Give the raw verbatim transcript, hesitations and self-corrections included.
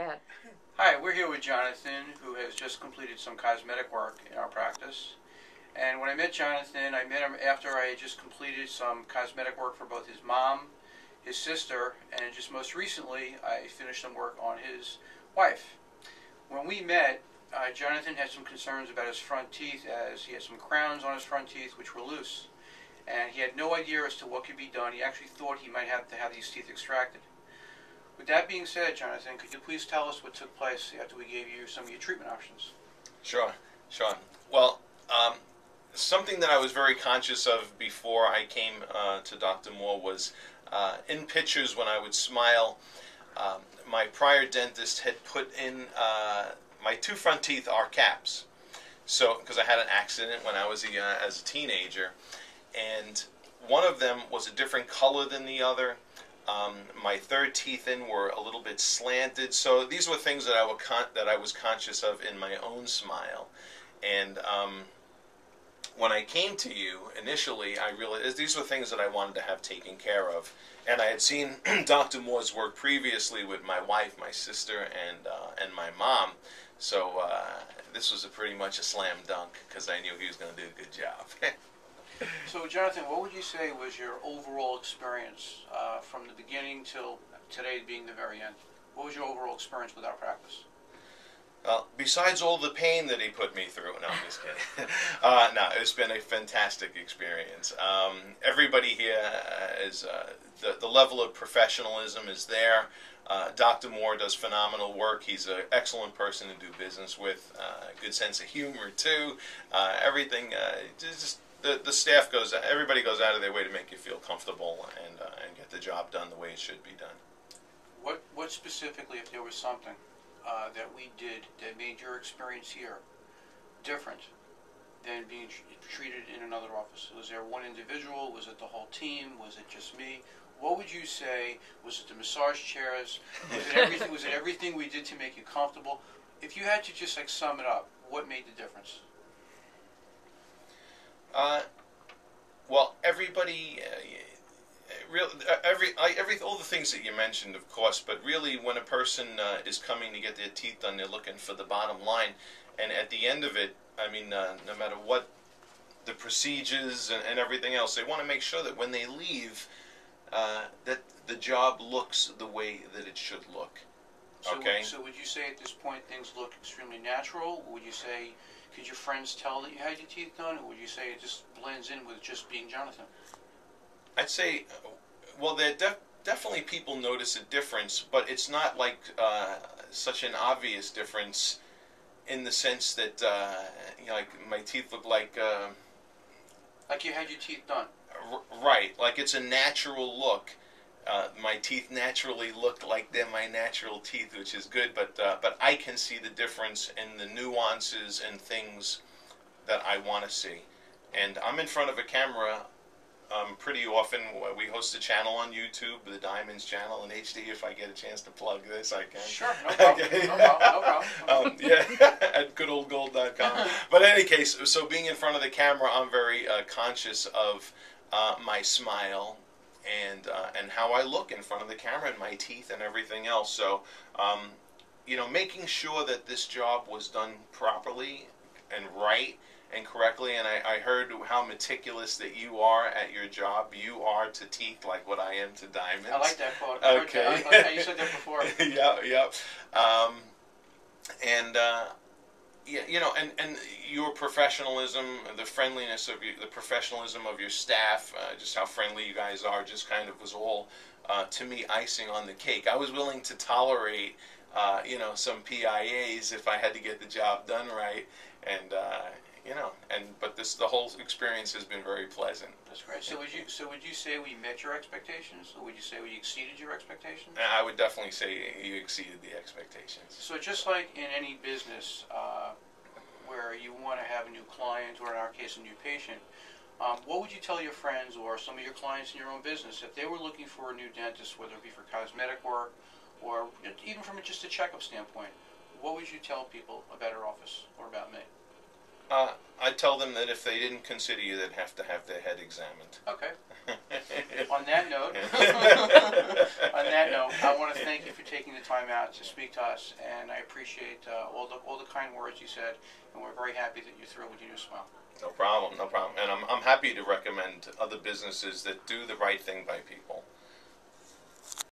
go ahead. Hi, we're here with Jonathan, who has just completed some cosmetic work in our practice. And when I met Jonathan, I met him after I had just completed some cosmetic work for both his mom, his sister, and just most recently, I finished some work on his wife. When we met, uh, Jonathan had some concerns about his front teeth, as he had some crowns on his front teeth which were loose. And he had no idea as to what could be done. He actually thought he might have to have these teeth extracted. With that being said, Jonathan, could you please tell us what took place after we gave you some of your treatment options? Sure, sure. Well, um, something that I was very conscious of before I came uh, to Doctor Mohr was uh, in pictures when I would smile, um, my prior dentist had put in, uh, my two front teeth are caps. So, because I had an accident when I was a, uh, as a teenager. And one of them was a different color than the other. Um, my third teeth in were a little bit slanted, so these were things that I, were con that I was conscious of in my own smile. And um, when I came to you initially, I realized these were things that I wanted to have taken care of. And I had seen Doctor Mohr's work previously with my wife, my sister, and uh, and my mom. So uh, this was a pretty much a slam dunk because I knew he was going to do a good job. So, Jonathan, what would you say was your overall experience uh, from the beginning till today being the very end? What was your overall experience with our practice? Well, besides all the pain that he put me through, no, I'm just kidding. uh, no, it's been a fantastic experience. Um, everybody here is, uh, the, the level of professionalism is there. Uh, Doctor Mohr does phenomenal work. He's an excellent person to do business with. Uh, good sense of humor, too. Uh, everything, uh, just... The, the staff goes, everybody goes out of their way to make you feel comfortable and, uh, and get the job done the way it should be done. What, what specifically, if there was something uh, that we did that made your experience here different than being treated in another office? Was there one individual? Was it the whole team? Was it just me? What would you say? Was it the massage chairs? Was it everything, was it everything we did to make you comfortable? If you had to just like sum it up, what made the difference? Uh, well, everybody, uh, real, every, every, all the things that you mentioned, of course, but really when a person uh, is coming to get their teeth done, they're looking for the bottom line, and at the end of it, I mean, uh, no matter what the procedures and, and everything else, they want to make sure that when they leave, uh, that the job looks the way that it should look. So, okay. So would you say at this point things look extremely natural? Would you say, could your friends tell that you had your teeth done? Or would you say it just blends in with just being Jonathan? I'd say, well, there def definitely people notice a difference, but it's not like uh, such an obvious difference in the sense that, uh, you know, like my teeth look like... Uh, like you had your teeth done. R right, like it's a natural look. Uh, my teeth naturally look like they're my natural teeth, which is good, but uh, but I can see the difference in the nuances and things that I want to see. And I'm in front of a camera um, pretty often. We host a channel on YouTube, the Diamonds channel in H D. If I get a chance to plug this, I can. Sure, no problem, okay. no problem, no problem. um, yeah, at good old gold dot com. But in any case, so being in front of the camera, I'm very uh, conscious of uh, my smile. And uh, and how I look in front of the camera and my teeth and everything else. So, um, you know, making sure that this job was done properly and right and correctly. And I, I heard how meticulous that you are at your job. You are to teeth like what I am to diamonds. I like that quote. Okay. I like how you said that before. yeah, yeah. Um, and, uh, yeah, you know, and, and your professionalism, the friendliness of you, the professionalism of your staff, uh, just how friendly you guys are, just kind of was all, uh, to me, icing on the cake. I was willing to tolerate, uh, you know, some P I As if I had to get the job done right, and uh, you know, and but this the whole experience has been very pleasant. That's great. So would you so would you say we met your expectations, or would you say we exceeded your expectations? I would definitely say you exceeded the expectations. So just like in any business. Uh, where you want to have a new client, or in our case, a new patient, um, what would you tell your friends or some of your clients in your own business if they were looking for a new dentist, whether it be for cosmetic work or even from just a checkup standpoint? What would you tell people about our office or about me? Uh, I tell them that if they didn't consider you, they'd have to have their head examined. Okay. On that note, on that note, I want to thank you for taking the time out to speak to us, and I appreciate uh, all the all the kind words you said, and we're very happy that you threw with your new smile. No problem, no problem, and I'm I'm happy to recommend other businesses that do the right thing by people.